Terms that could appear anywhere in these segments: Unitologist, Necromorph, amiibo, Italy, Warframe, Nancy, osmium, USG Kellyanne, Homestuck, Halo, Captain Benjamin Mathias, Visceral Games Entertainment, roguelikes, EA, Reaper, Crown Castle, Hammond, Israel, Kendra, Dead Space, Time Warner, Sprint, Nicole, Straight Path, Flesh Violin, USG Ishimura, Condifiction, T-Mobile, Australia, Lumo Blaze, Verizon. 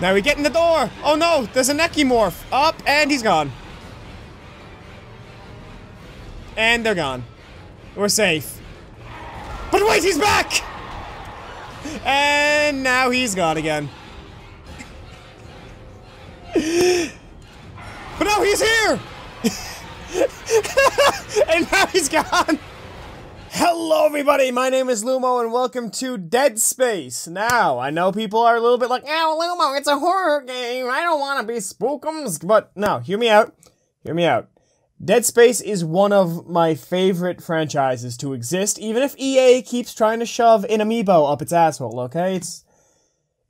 Now we get in the door! Oh no! There's a Necromorph! Up, and he's gone. And they're gone. We're safe. But wait, he's back! And now he's gone again. But now he's here! And now he's gone! Hello everybody, my name is Lumo and welcome to Dead Space. Now, I know people are a little bit like, oh Lumo, it's a horror game, I don't want to be spookums, but no, hear me out, hear me out. Dead Space is one of my favorite franchises to exist, even if EA keeps trying to shove an amiibo up its asshole, okay?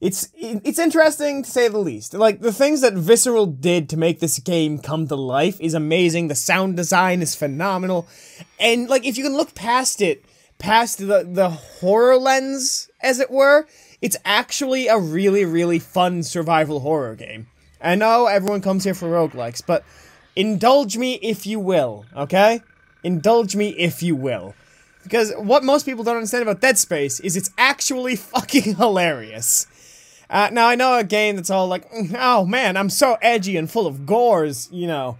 It's interesting, to say the least. Like, the things that Visceral did to make this game come to life is amazing. The sound design is phenomenal. And, like, if you can look past it, past the horror lens, as it were, it's actually a really, really fun survival horror game. I know everyone comes here for roguelikes, but indulge me if you will, okay? Indulge me if you will. Because what most people don't understand about Dead Space is it's actually fucking hilarious. Now, I know a game that's all like, oh man, I'm so edgy and full of gores, you know,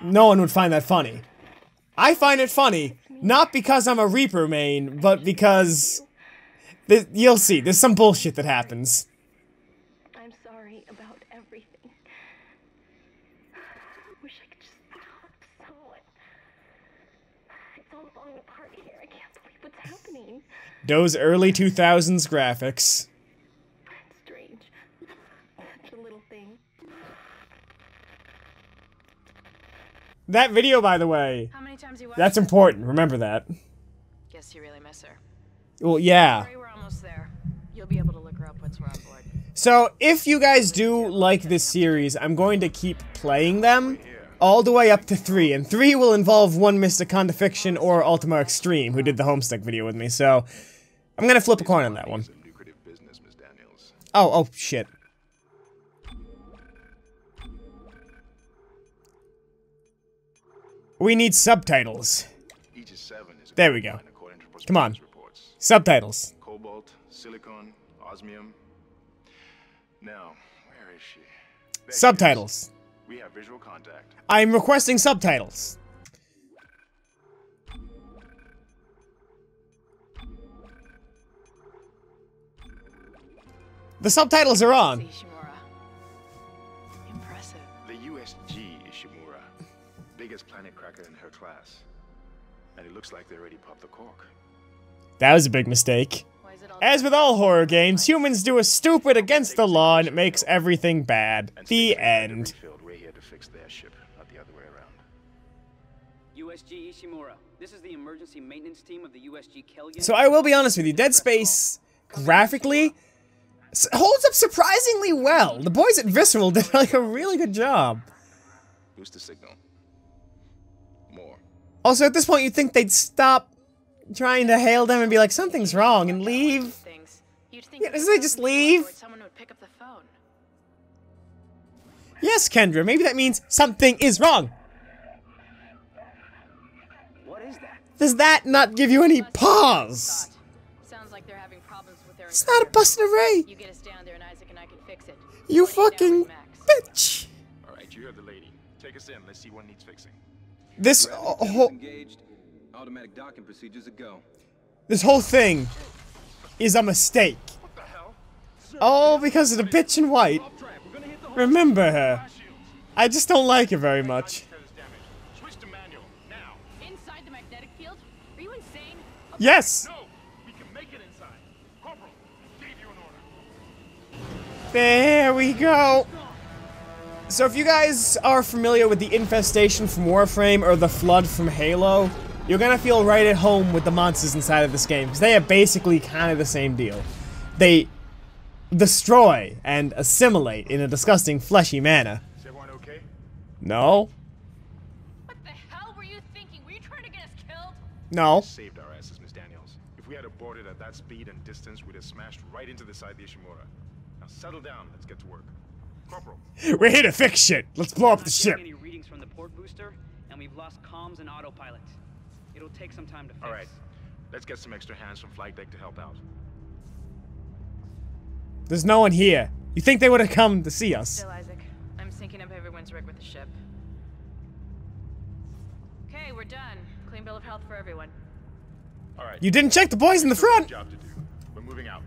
no one would find that funny. I find it funny, not because I'm a Reaper main, but because, you'll see, there's some bullshit that happens. I'm sorry about everything. I wish I could just stop someone. It's all falling apart here, I can't believe what's happening. Those early 2000s graphics. That video, by the way, how many times you watched that's important. Remember that. Guess you really miss her. Well, yeah. We're almost there. You'll be able to look her up once we're on board. So, if you guys do like this series, I'm going to keep playing them all the way up to 3. And 3 will involve one Mr. Condifiction or Ultima Extreme, who did the Homestuck video with me. So, I'm going to flip a coin on that one. Oh, shit. We need subtitles. There we go. Come on. Subtitles. Cobalt, silicon, osmium. Now, where is she? Subtitles. We have visual contact. I'm requesting subtitles. The subtitles are on. Impressive. The USG Ishimura. Biggest planet cracker in her class. And it looks like they already popped the cork. That was a big mistake. As with all horror games, humans do a stupid against the law and it makes everything bad. The end. We're here to fix their ship, not the other way around. USG Ishimura. This is the emergency maintenance team of the USG Kellyanne. So I will be honest with you, Dead Space graphically holds up surprisingly well. The boys at Visceral did like a really good job. Boost the signal. More. Also, at this point, you'd think they'd stop trying to hail them and be like, something's wrong, and leave. Yeah, doesn't they just leave? Yes, Kendra, maybe that means something is wrong. What is that? Does that not give you any pause? Sounds like they're having problems with their it's not a busted array. You get us down there and Isaac and I can fix it. You fucking bitch. All right, you have the lady. Take us in. Let's see what needs fixing. This whole automatic docking procedures go. This whole thing is a mistake. What the hell? All because of the bitch in white. Remember her. I just don't like her very much. Switch to manual now. Inside the magnetic field? Are you insane? Yes. No, we can make it inside. Corporal, gave you an order. There we go. So if you guys are familiar with the infestation from Warframe or the flood from Halo, you're gonna feel right at home with the monsters inside of this game, because they are basically kind of the same deal. They destroy and assimilate in a disgusting fleshy manner. Is everyone okay? No. What the hell were you thinking? Were you trying to get us killed? No. Saved our asses, Miss Daniels. If we had aborted at that speed and distance, we'd have smashed right into the side of the Ishimura. Now settle down, let's get to work. Corporal. We're here to fix shit. Let's blow up the ship. Any readings from the port booster, and we've lost comms and autopilot. It'll take some time to fix. All right, let's get some extra hands from flight deck to help out. There's no one here. You think they would have come to see us? Still, Isaac, I'm syncing up everyone's rig with the ship. Okay, we're done. Clean bill of health for everyone. All right. You didn't check the boys in the front. Job to do. We're moving out.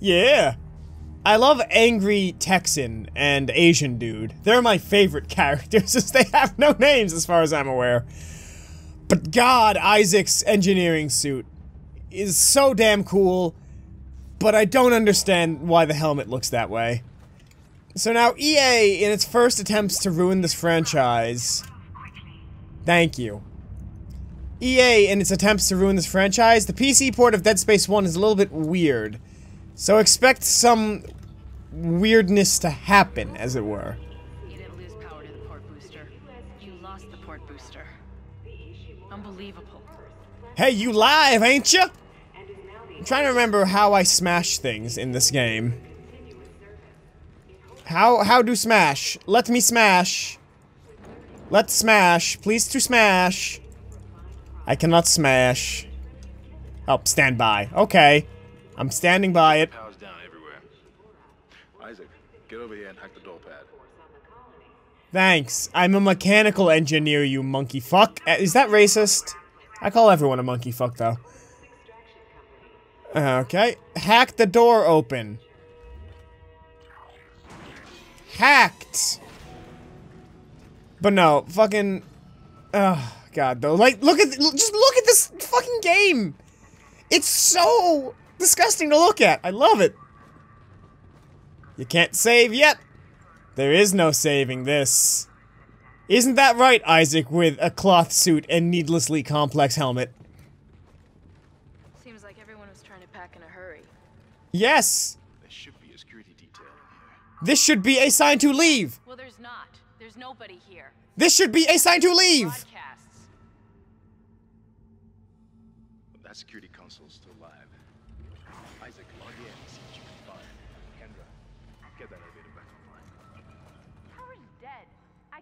Yeah. I love angry Texan and Asian dude. They're my favorite characters since they have no names as far as I'm aware. But God, Isaac's engineering suit is so damn cool, but I don't understand why the helmet looks that way. So now EA, in its first attempts to ruin this franchise... Thank you. EA, in its attempts to ruin this franchise, the PC port of Dead Space 1 is a little bit weird. So expect some weirdness to happen, as it were. You didn't lose power to the port booster. You lost the port booster. Unbelievable. Hey, you live, ain't ya? I'm trying to remember how I smash things in this game. How do smash? Let me smash. Let's smash. Please to smash. I cannot smash. Oh, stand by. Okay. I'm standing by it. Power's down everywhere. Isaac, get over here and hack the door pad. Thanks. I'm a mechanical engineer, you monkey fuck. Is that racist? I call everyone a monkey fuck, though. Okay. Hack the door open. Hacked! But no, fucking... Oh, God, though. Like, look at... Just look at this fucking game! It's so... disgusting to look at. I love it. You can't save yet. There is no saving this. Isn't that right, Isaac, with a cloth suit and needlessly complex helmet? Seems like everyone was trying to pack in a hurry. Yes. There should be a security detail in here. This should be a sign to leave. Well, there's not. There's nobody here. This should be a sign to leave. Broadcasts. That security console's still alive. Isaac, log in and see what you can find. Kendra, get that elevator back online. Power's dead. I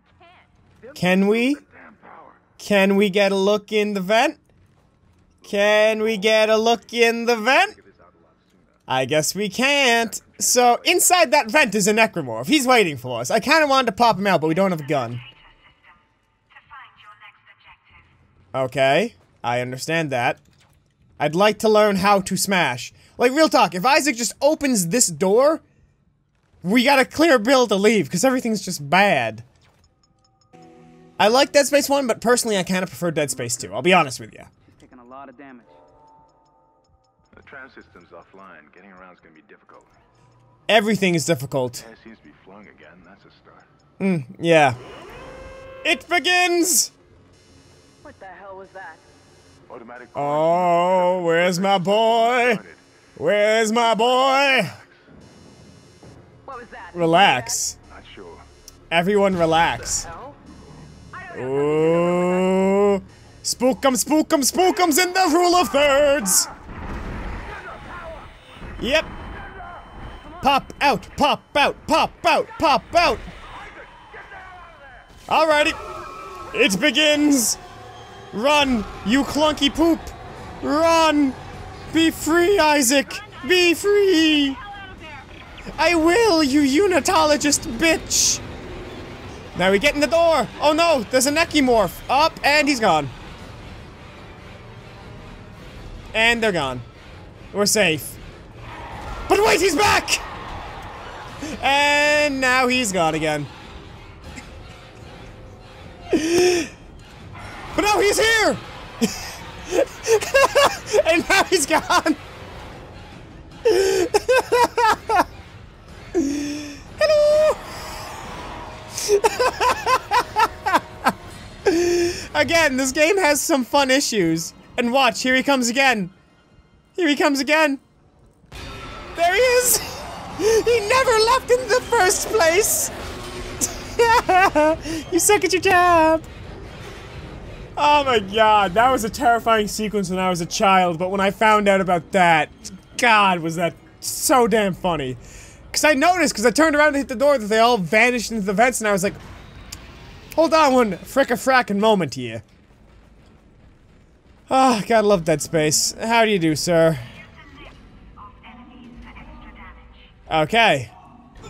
can't. Can we? Can we get a look in the vent? Can we get a look in the vent? I guess we can't. So, inside that vent is a Necromorph. He's waiting for us. I kind of wanted to pop him out, but we don't have a gun. Okay, I understand that. I'd like to learn how to smash. Like, real talk, if Isaac just opens this door, we got a clear bill to leave, because everything's just bad. I like Dead Space 1, but personally I kind of prefer Dead Space 2, I'll be honest with you. She's taking a lot of damage. The tram system's offline, getting around's gonna be difficult. Everything is difficult. Yeah, it seems to be flung again, that's a start. Yeah. It begins! What the hell was that? Oh, where's my boy? Where's my boy? What was that? Relax. Not sure. Everyone relax. Ooh. Spook 'em, spook 'em, spook 'em's in the rule of thirds. Yep. Pop out, pop out, pop out, pop out. Alrighty. It begins. Run, you clunky poop! Run! Be free, Isaac! Be free! I will, you unitologist bitch! Now we get in the door! Oh no, there's a Necromorph! Up, and he's gone. And they're gone. We're safe. But wait, he's back! And now he's gone again. But now he's here! And now he's gone! Hello! Again, this game has some fun issues. And watch, here he comes again. Here he comes again. There he is! He never left in the first place! You suck at your job! Oh my God, that was a terrifying sequence when I was a child, but when I found out about that, God, was that so damn funny. Because I noticed, because I turned around to hit the door, that they all vanished into the vents, and I was like, hold on one frick-a-frackin' moment here. Ah, oh, gotta love Dead Space. How do you do, sir? Okay.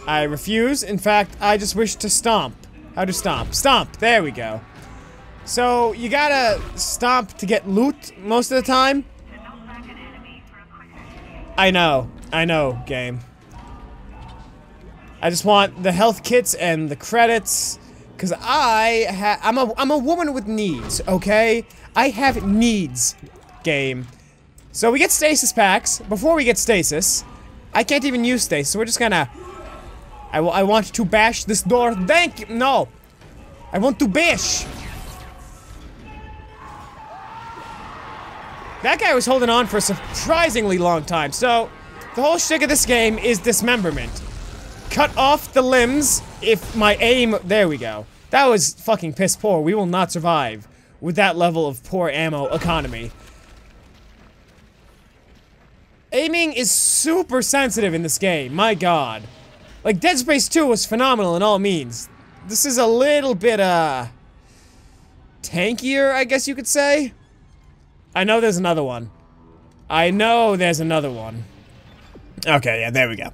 I refuse. In fact, I just wish to stomp. How to stomp? Stomp! There we go. So, you gotta stomp to get loot most of the time. I know, game. I just want the health kits and the credits. Cause I'm a woman with needs, okay? I have needs, game. So we get stasis packs. Before we get stasis, I can't even use stasis, so we're just gonna... I want to bash this door. Thank you! No! I want to bash! That guy was holding on for a surprisingly long time, so... The whole shtick of this game is dismemberment. Cut off the limbs if my aim... There we go. That was fucking piss poor. We will not survive with that level of poor ammo economy. Aiming is super sensitive in this game, my god. Like, Dead Space 2 was phenomenal in all means. This is a little bit, tankier, I guess you could say? I know there's another one. I know there's another one. Okay, yeah, there we go.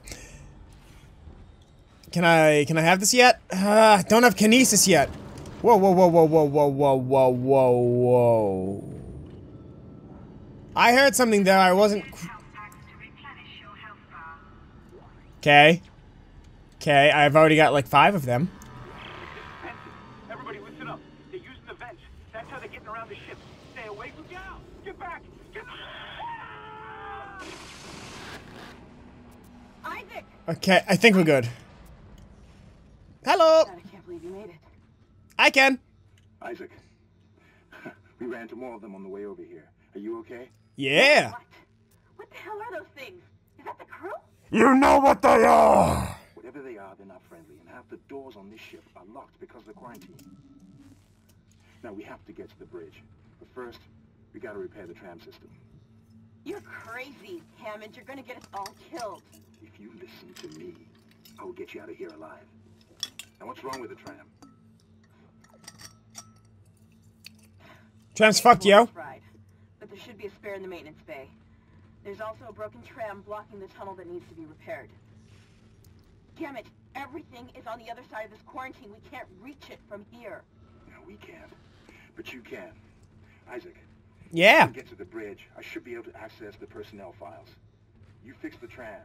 Can I have this yet? I don't have kinesis yet. Whoa, whoa, whoa, whoa, whoa, whoa, whoa, whoa, whoa, whoa. I heard something there, I wasn't... Okay. Okay, I've already got like 5 of them. Benson, everybody listen up. They use the vents. That's how they're getting around the ship. Stay away from now. Get back! Get back! Isaac! Okay, I think we're good. Hello! God, I can't believe you made it. I can. Isaac. We ran into more of them on the way over here. Are you okay? Yeah! What the hell are those things? Is that the crew? You know what they are! Whatever they are, they're not friendly, and half the doors on this ship are locked because of the quarantine. Now, we have to get to the bridge. But first, we gotta repair the tram system. You're crazy, Hammond. You're gonna get us all killed. If you listen to me, I will get you out of here alive. Now, what's wrong with the tram? Tram's fucked, yo. But there should be a spare in the maintenance bay. There's also a broken tram blocking the tunnel that needs to be repaired. Damn it! Everything is on the other side of this quarantine. We can't reach it from here. No, we can't. But you can. Isaac. Yeah. When we get to the bridge, I should be able to access the personnel files. You fix the tram,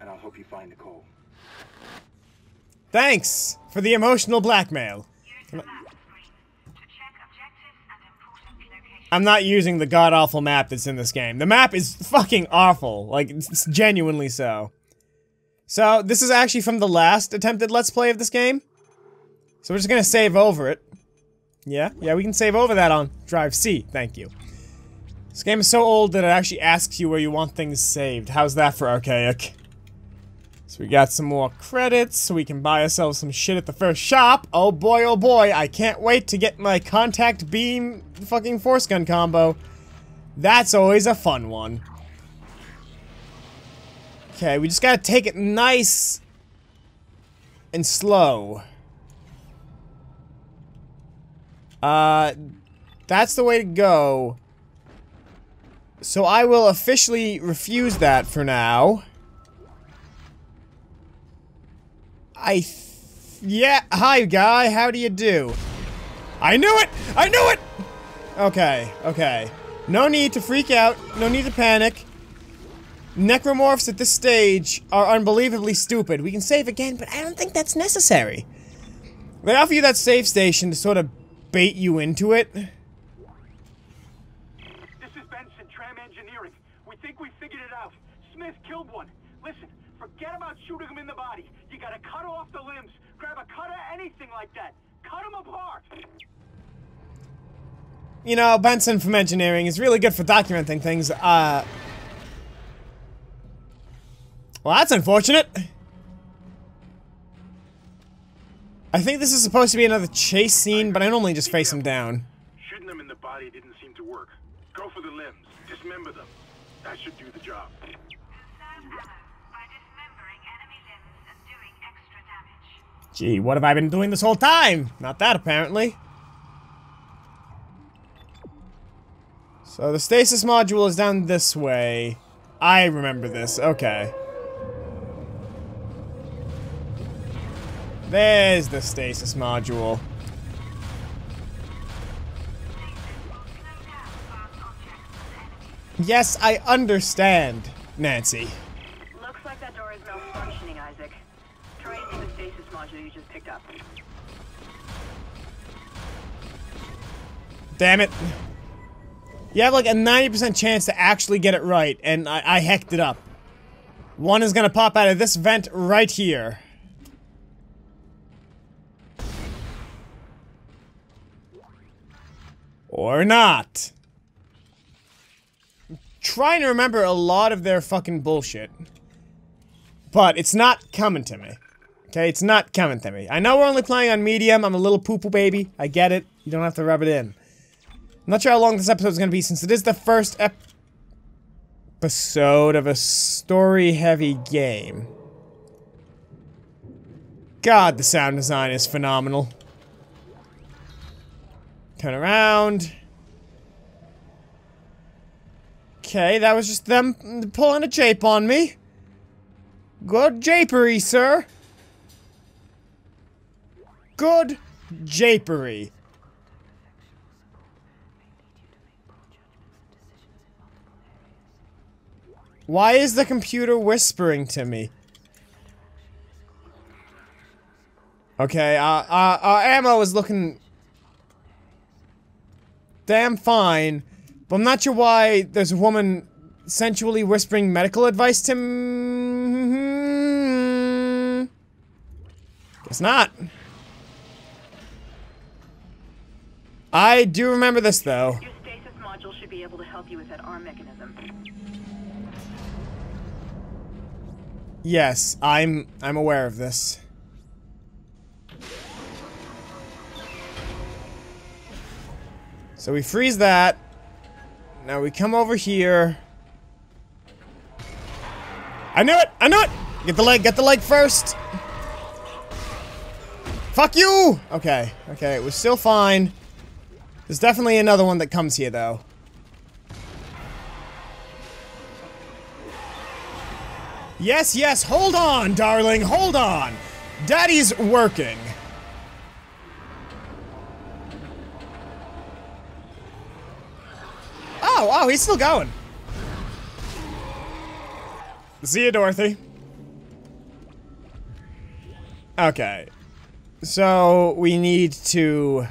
and I'll help you find Nicole. Thanks for the emotional blackmail. I'm not using the god-awful map that's in this game. The map is fucking awful. Like, it's genuinely so. So, this is actually from the last attempted Let's Play of this game. So we're just gonna save over it. Yeah, yeah, we can save over that on Drive C, thank you. This game is so old that it actually asks you where you want things saved. How's that for archaic? So we got some more credits, so we can buy ourselves some shit at the first shop. Oh boy, I can't wait to get my contact beam fucking force gun combo. That's always a fun one. Okay, we just gotta take it nice and slow. That's the way to go. So I will officially refuse that for now. Yeah, hi guy, how do you do? I knew it! I knew it! Okay, okay. No need to freak out, no need to panic. Necromorphs at this stage are unbelievably stupid. We can save again, but I don't think that's necessary. They offer you that save station to sort of bait you into it. This is Benson, Tram Engineering. We think we figured it out. Smith killed one. Listen, forget about shooting him in the body. You gotta cut off the limbs, grab a cutter, anything like that. Cut them apart! You know, Benson from Engineering is really good for documenting things, Well, that's unfortunate. I think this is supposed to be another chase scene, but I normally just face him down. Shooting them in the body didn't seem to work. Go for the limbs. Dismember them. That should do the job. Gee, what have I been doing this whole time? Not that, apparently. So the stasis module is down this way. I remember this, okay. There's the stasis module. Yes, I understand, Nancy. Looks like that door is malfunctioning, Isaac. Try using the stasis module you just picked up. Damn it. You have like a 90% chance to actually get it right, and I hecked it up. One is gonna pop out of this vent right here. Or not. I'm trying to remember a lot of their fucking bullshit. But it's not coming to me. Okay, it's not coming to me. I know we're only playing on medium, I'm a little poo-poo baby. I get it, you don't have to rub it in. I'm not sure how long this episode is going to be, since it is the first episode of a story-heavy game. God, the sound design is phenomenal. Turn around. Okay, that was just them pulling a jape on me. Good japery, sir. Good japery. Why is the computer whispering to me? Okay, our ammo is looking damn fine, but I'm not sure why there's a woman sensually whispering medical advice to me. Guess not. I do remember this, though. Your stasis module should be able to help you with that arm mechanism. Yes, I'm aware of this. So we freeze that. Now we come over here. I knew it! I knew it! Get the leg first! Fuck you! Okay, okay, it was still fine. There's definitely another one that comes here, though. Yes, yes, hold on, darling, hold on! Daddy's working. Oh, oh, he's still going. See you, Dorothy. Okay. So, we need to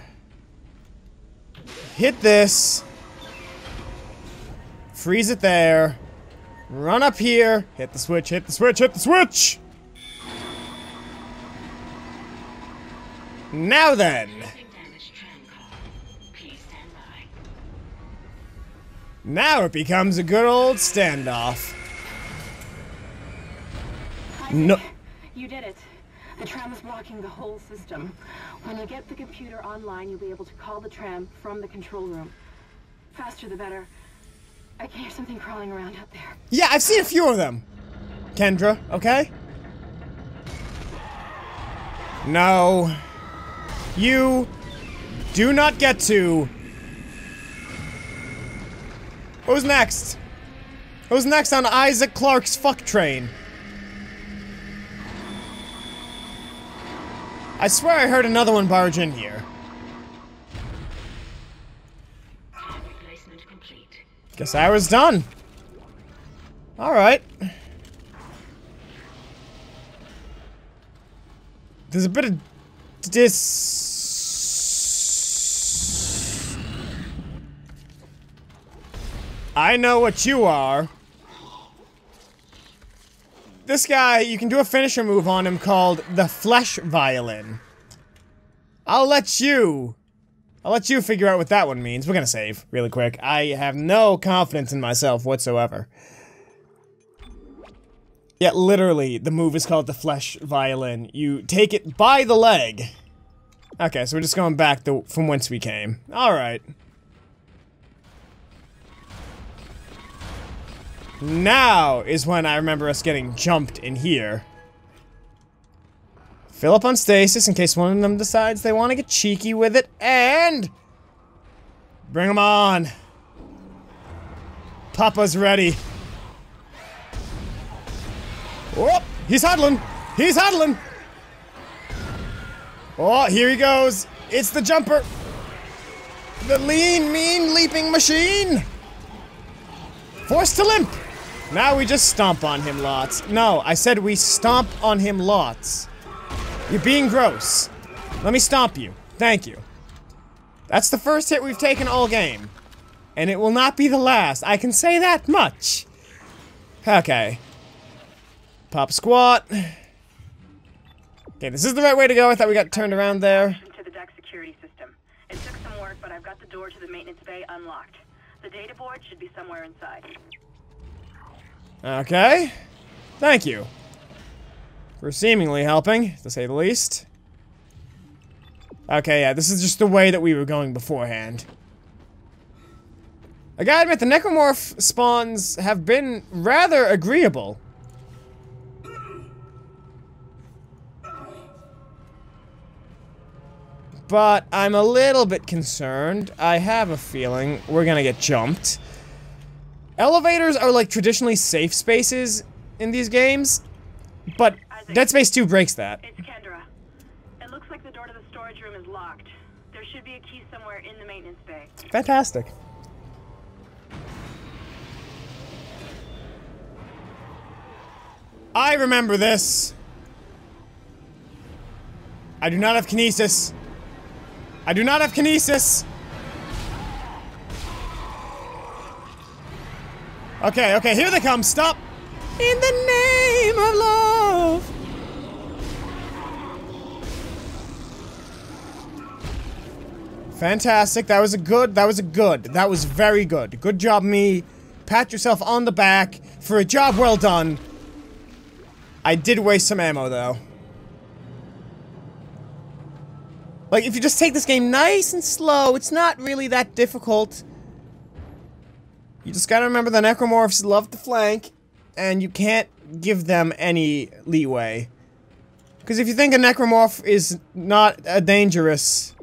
hit this. Freeze it there. Run up here, hit the switch, hit the switch, hit the switch! Now then! Now it becomes a good old standoff. No. You did it. The tram is blocking the whole system. When you get the computer online, you'll be able to call the tram from the control room. Faster the better. I can hear something crawling around up there. Yeah, I've seen a few of them. Kendra, okay? No. You do not get to. Who's next? Who's next on Isaac Clark's fuck train? I swear I heard another one barge in here. Guess I was done. Alright. There's a bit of dis. I know what you are. This guy, you can do a finisher move on him called the Flesh Violin. I'll let you figure out what that one means. We're gonna save really quick. I have no confidence in myself whatsoever. Yeah, literally, the move is called the Flesh Violin. You take it by the leg. Okay, so we're just going back from whence we came. Alright. Now is when I remember us getting jumped in here. Fill up on stasis in case one of them decides they want to get cheeky with it, and bring them on. Papa's ready. Oh, he's huddling. He's huddling. Oh, here he goes. It's the jumper. The lean, mean, leaping machine. Forced to limp. Now we just stomp on him lots. No, I said we stomp on him lots. You're being gross. Let me stomp you. Thank you. That's the first hit we've taken all game. And it will not be the last. I can say that much. Okay. Pop squat. Okay, this is the right way to go. I thought we got turned around there. To the dock security system. It took some work, but I've got the door to the maintenance bay unlocked. The data board should be somewhere inside. Okay. Thank you. We're seemingly helping, to say the least. Okay, yeah, this is just the way that we were going beforehand. I gotta admit, the Necromorph spawns have been rather agreeable. But I'm a little bit concerned. I have a feeling we're gonna get jumped. Elevators are like traditionally safe spaces in these games, but Isaac, Dead Space 2 breaks that. It's Kendra. It looks like the door to the storage room is locked. There should be a key somewhere in the maintenance bay. Fantastic. I remember this. I do not have kinesis. I do not have kinesis. Okay, okay, here they come. Stop. In the name of love. Fantastic. That was very good. Good job, me. Pat yourself on the back for a job well done. I did waste some ammo, though. Like, if you just take this game nice and slow, it's not really that difficult. You just gotta remember the Necromorphs love to flank, and you can't give them any leeway. Because if you think a Necromorph is not dangerous,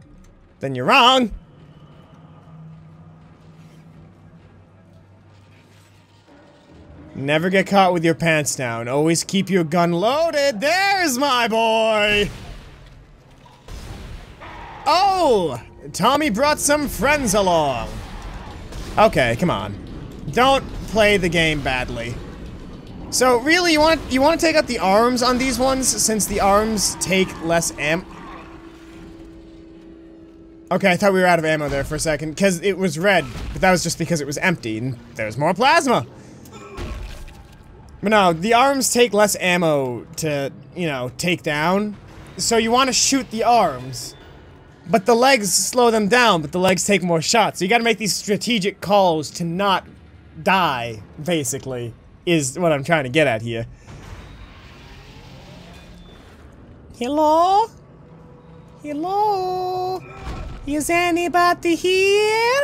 then you're wrong! Never get caught with your pants down. Always keep your gun loaded! There's my boy! Oh! Tommy brought some friends along! Okay, come on. Don't play the game badly. So really, you want to take out the arms on these ones, since the arms take less ammo. Okay, I thought we were out of ammo there for a second, because it was red, but that was just because it was empty, and there's more plasma! But no, the arms take less ammo to, you know, take down, so you want to shoot the arms. But the legs slow them down, but the legs take more shots, so you gotta make these strategic calls to not die, basically, is what I'm trying to get at here. Hello? Hello? Is anybody here?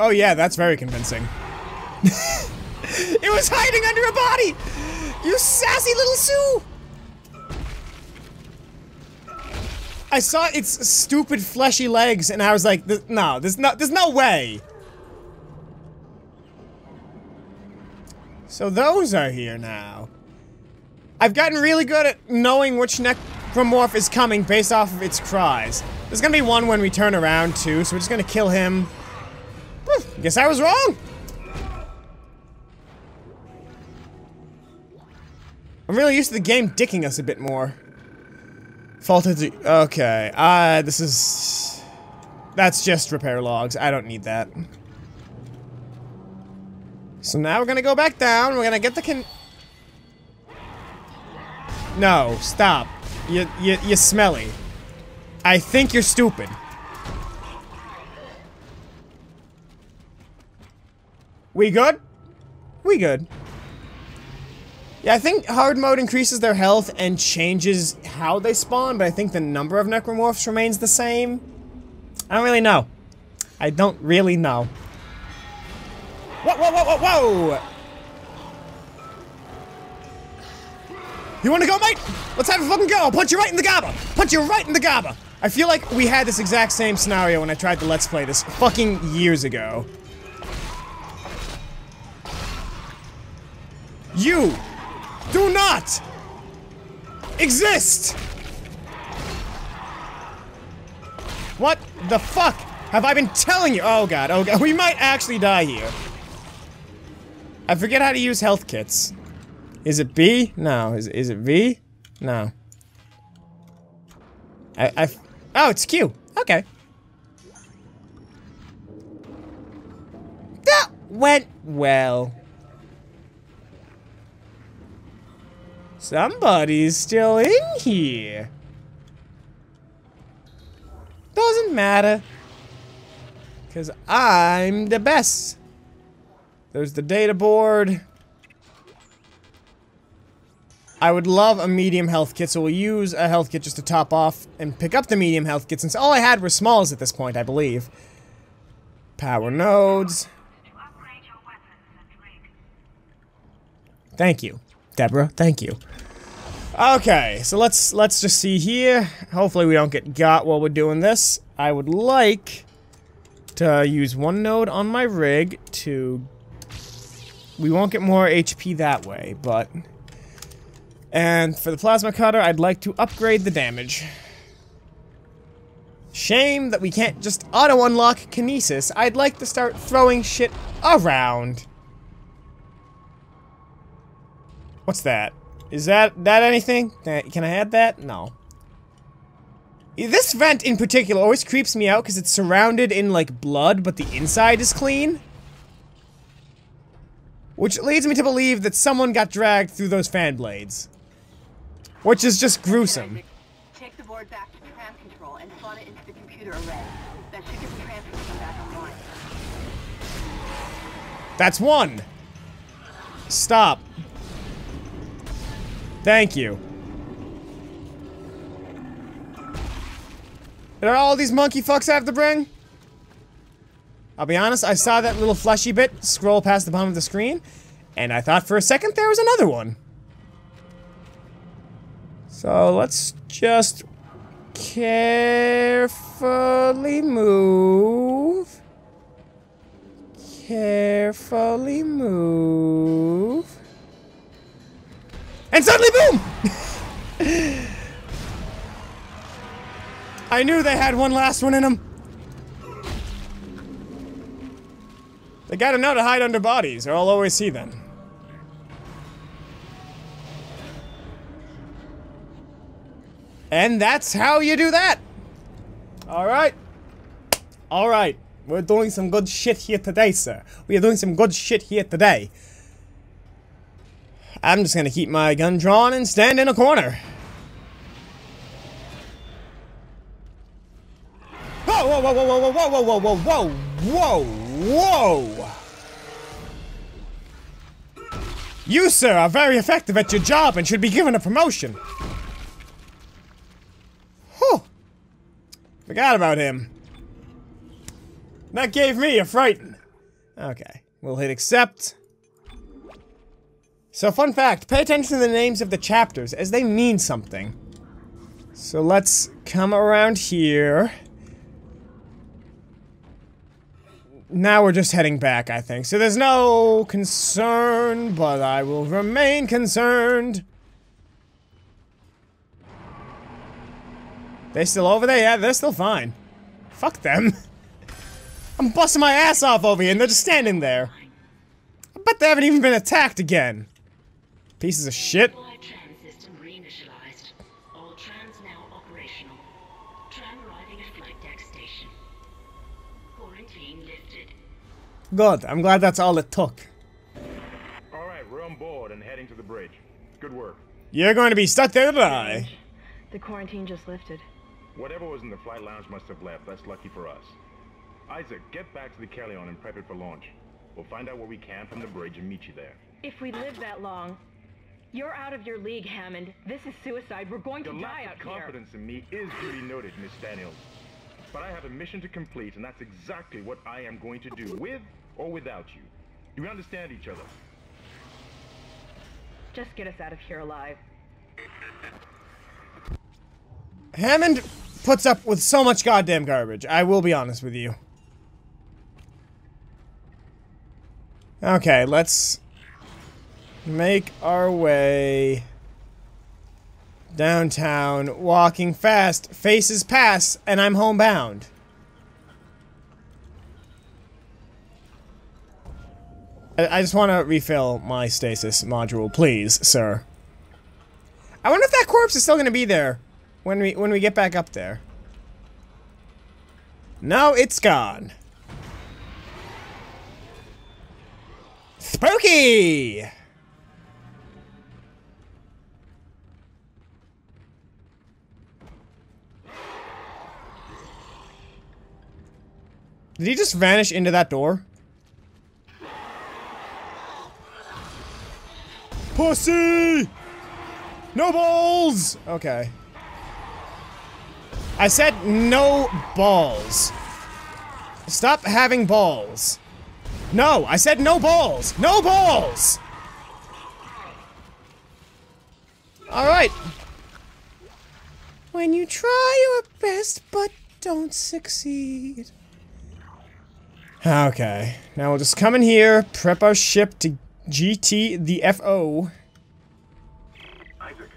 Oh yeah, that's very convincing. It was hiding under a body! You sassy little Sue! I saw its stupid fleshy legs and I was like, no, there's no way. So those are here now. I've gotten really good at knowing which Necromorph is coming based off of its cries. There's gonna be one when we turn around too, so we're just gonna kill him. Guess I was wrong! I'm really used to the game dicking us a bit more. Okay, this is... That's just repair logs. I don't need that. So now we're gonna go back down. We're gonna get the No, stop. You're smelly. I think you're stupid. We good? We good. Yeah, I think hard mode increases their health and changes how they spawn, but I think the number of Necromorphs remains the same. I don't really know. I don't really know. Whoa, whoa, whoa, whoa, whoa! You wanna go, mate? Let's have a fucking go! I'll punch you right in the gobber! Punch you right in the gobber! I feel like we had this exact same scenario when I tried to Let's Play this fucking years ago. You! do not exist! What the fuck have I been telling you? Oh god, we might actually die here. I forget how to use health kits. Is it B? No. Is it V? No. Oh, it's Q. Okay. That went well. Somebody's still in here. Doesn't matter. 'Cause I'm the best. There's the data board. I would love a medium health kit, so we'll use a health kit just to top off and pick up the medium health kit, since all I had were smalls at this point, I believe. Power nodes. Thank you, Deborah. Thank you. Okay, so let's just see here. Hopefully we don't get got while we're doing this. I would like to use one node on my rig to... We won't get more HP that way, but... And for the plasma cutter, I'd like to upgrade the damage. Shame that we can't just auto-unlock kinesis. I'd like to start throwing shit around. What's that? Is that anything? Can I add that? No. This vent in particular always creeps me out because it's surrounded in, like, blood, but the inside is clean. Which leads me to believe that someone got dragged through those fan blades. Which is just gruesome. Take the board back to the tram control and slot it into the computer array. That should get the tram control back online. That's one! Stop. Thank you. Are all these monkey fucks I have to bring? I'll be honest, I saw that little fleshy bit scroll past the bottom of the screen, and I thought for a second there was another one. So let's just carefully move. Carefully move. And suddenly, boom! I knew they had one last one in them. They gotta know to hide under bodies, or I'll always see them. And that's how you do that! Alright. Alright. We're doing some good shit here today, sir. We are doing some good shit here today. I'm just gonna keep my gun drawn and stand in a corner. Whoa, whoa, whoa, whoa, whoa, whoa, whoa, whoa, whoa, whoa, whoa! Whoa! You, sir, are very effective at your job and should be given a promotion. Whew. Forgot about him. That gave me a frighten. Okay, we'll hit accept. So, fun fact, pay attention to the names of the chapters, as they mean something. So let's come around here. Now we're just heading back, I think. So there's no concern, but I will remain concerned. They still over there? Yeah, they're still fine. Fuck them. I'm busting my ass off over here and they're just standing there. I bet they haven't even been attacked again. Pieces of shit. Good. I'm glad that's all it took. All right, we're on board and heading to the bridge. Good work. You're going to be stuck there to die. The quarantine just lifted. Whatever was in the flight lounge must have left. That's lucky for us. Isaac, get back to the Kellyanne and prep it for launch. We'll find out where we can from the bridge and meet you there. If we live that long, you're out of your league, Hammond. This is suicide. We're going to die out here. Your confidence in me is duly noted, Miss Daniels. But I have a mission to complete, and that's exactly what I am going to do, with or without you. Do we understand each other? Just get us out of here alive. Hammond puts up with so much goddamn garbage, I will be honest with you. Okay, let's... make our way downtown, walking fast, faces pass, and I'm homebound. I just want to refill my stasis module, please, sir. I wonder if that corpse is still going to be there when we get back up there. No, it's gone. Spooky! Did he just vanish into that door? Pussy! No balls! Okay. I said no balls. Stop having balls. No, I said no balls! No balls! Alright. When you try your best but don't succeed. Okay. Now we'll just come in here, prep our ship to GT the FO. Isaac,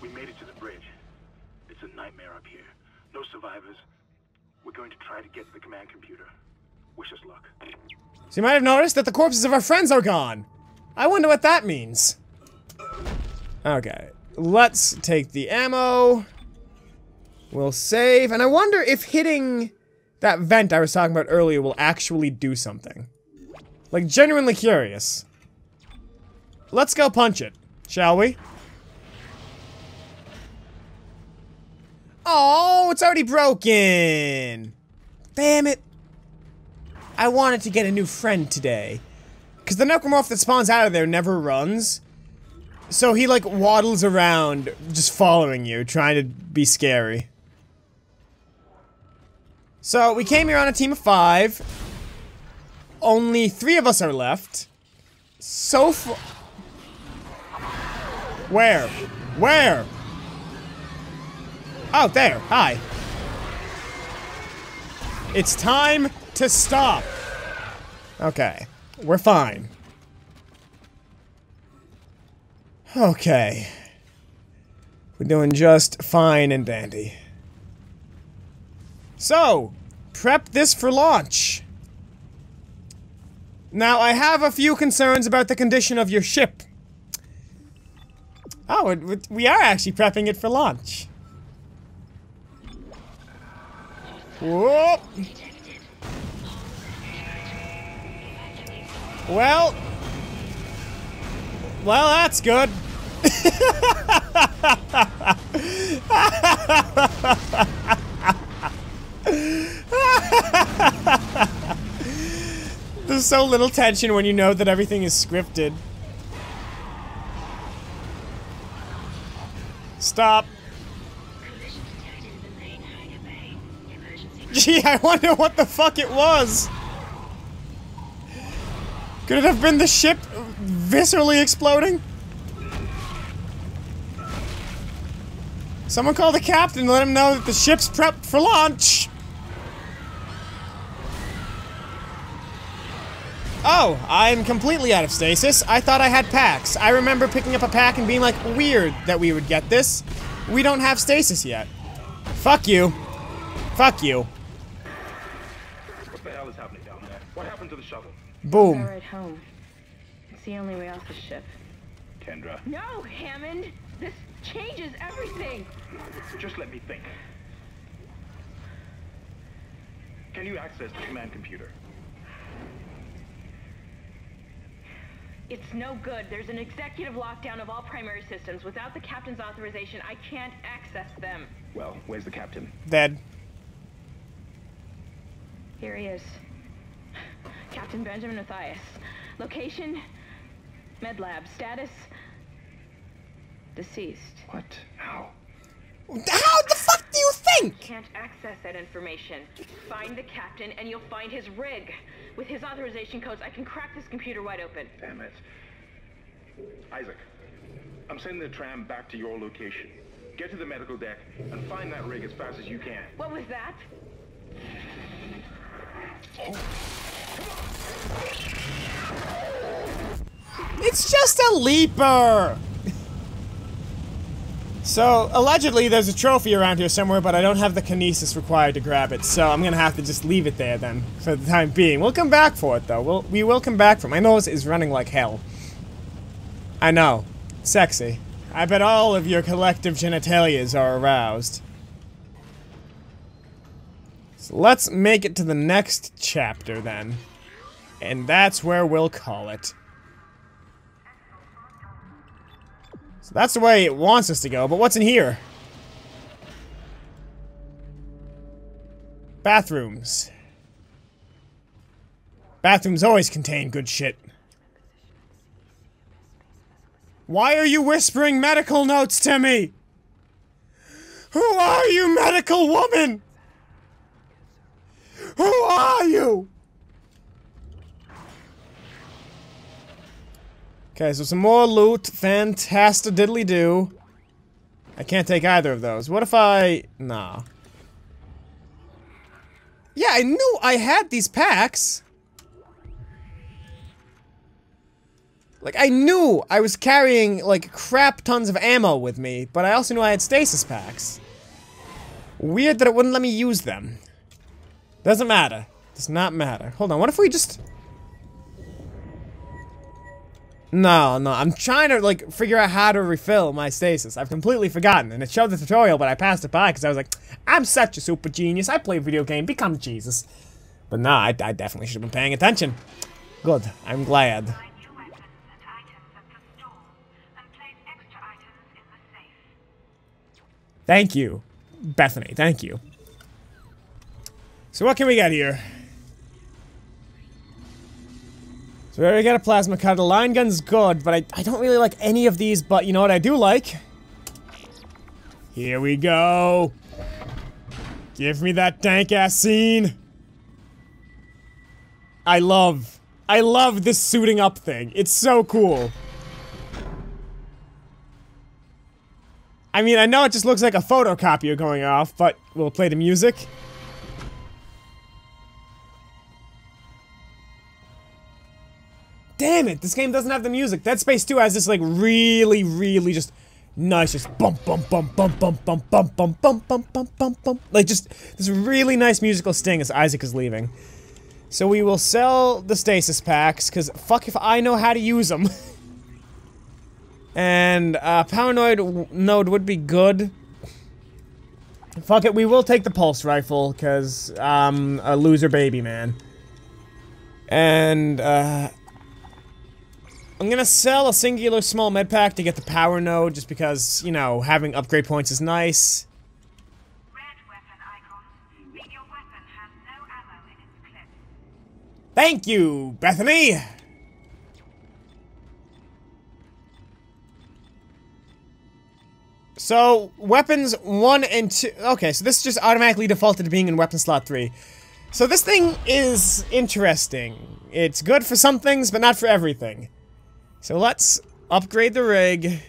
we made it to the bridge. It's a nightmare up here. No survivors. We're going to try to get to the command computer. Wish us luck. So you might have noticed that the corpses of our friends are gone. I wonder what that means. Okay, let's take the ammo. We'll save, and I wonder if hitting that vent I was talking about earlier will actually do something. Like, genuinely curious. Let's go punch it, shall we? Oh, it's already broken! Damn it. I wanted to get a new friend today. Because the Necromorph that spawns out of there never runs. So he, like, waddles around, just following you, trying to be scary. So, we came here on a team of 5. Only 3 of us are left. So far. Where? Where? Oh, there. Hi. It's time to stop. Okay. We're fine. Okay. We're doing just fine and dandy. So, prep this for launch. Now, I have a few concerns about the condition of your ship. Oh, we are actually prepping it for launch. Whoop! Well, that's good. There's so little tension when you know that everything is scripted. Stop. Gee, I wonder what the fuck it was. Could it have been the ship viscerally exploding? Someone call the captain and let him know that the ship's prepped for launch. Oh, I'm completely out of stasis. I thought I had packs. I remember picking up a pack and being like, weird that we would get this. We don't have stasis yet. Fuck you. Fuck you. What the hell is happening down there? What happened to the shuttle? Boom. We're at home. It's the only way off the ship. Kendra. No, Hammond! This changes everything! Just let me think. Can you access the command computer? It's no good. There's an executive lockdown of all primary systems. Without the captain's authorization, I can't access them. Well, where's the captain? Dead. Here he is. Captain Benjamin Mathias. Location? Med lab. Status? Deceased. What? How? How the fuck do you think? Can't access that information. Find the captain and you'll find his rig. With his authorization codes, I can crack this computer wide open. Damn it. Isaac, I'm sending the tram back to your location. Get to the medical deck and find that rig as fast as you can. What was that? Oh. It's just a leaper! So, allegedly, there's a trophy around here somewhere, but I don't have the kinesis required to grab it, so I'm gonna have to just leave it there, then, for the time being. We'll come back for it, though. We will come back for it. My nose is running like hell. I know. Sexy. I bet all of your collective genitalias are aroused. So let's make it to the next chapter, then. And that's where we'll call it. So that's the way it wants us to go, but what's in here? Bathrooms. Bathrooms always contain good shit. Why are you whispering medical notes to me? Who are you, medical woman? Who are you? Okay, so some more loot. Fantastic diddly do. I can't take either of those. What if I... Nah. Yeah, I knew I had these packs. Like, I knew I was carrying, like, crap tons of ammo with me, but I also knew I had stasis packs. Weird that it wouldn't let me use them. Doesn't matter. Does not matter. Hold on, what if we just... No, no, I'm trying to, like, figure out how to refill my stasis. I've completely forgotten, and it showed the tutorial, but I passed it by because I was like, I'm such a super genius, I play a video game, become Jesus. But nah, I definitely should have been paying attention. Good, I'm glad. Thank you, Bethany, thank you. So what can we get here? So we already got a plasma cutter. Line gun's good, but I don't really like any of these, but you know what I do like? Here we go. Give me that dank-ass scene. I love this suiting up thing. It's so cool. I mean, I know it just looks like a photocopier going off, but we'll play the music. Damn it, this game doesn't have the music. Dead Space 2 has this, like, really, really just nice, just bump, bump, bump, bump, bump, bump, bump, bump, bump, bump, bump, bump, bump. Like, just this really nice musical sting as Isaac is leaving. So we will sell the stasis packs, because fuck if I know how to use them. And, Paranoid Node would be good. Fuck it, we will take the pulse rifle, because I'm a loser baby, man. And, I'm gonna sell a singular small med pack to get the power node, just because, you know, having upgrade points is nice. Red weapon icons. Mean your weapon has no ammo in its clip. Thank you, Bethany! So, weapons 1 and 2... Okay, so this just automatically defaulted to being in weapon slot 3. So this thing is interesting. It's good for some things, but not for everything. So let's upgrade the rig.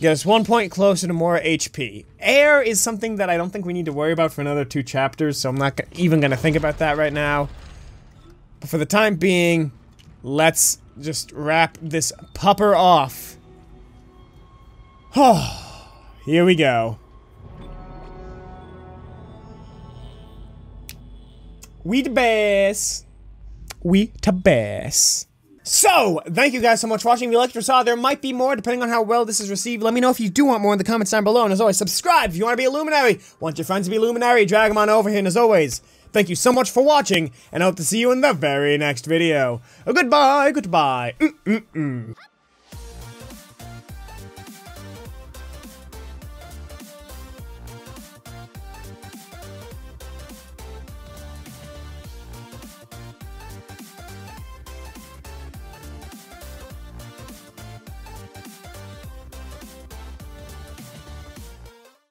Get us 1 point closer to more HP. Air is something that I don't think we need to worry about for another 2 chapters, so I'm not even gonna think about that right now. But for the time being, let's just wrap this pupper off. Oh, here we go. We the best. We the best. So, thank you guys so much for watching. If you liked what you saw, there might be more depending on how well this is received. Let me know if you do want more in the comments down below. And as always, subscribe if you want to be a luminary. Want your friends to be luminary, drag them on over here. And as always, thank you so much for watching, and I hope to see you in the very next video. Goodbye, goodbye.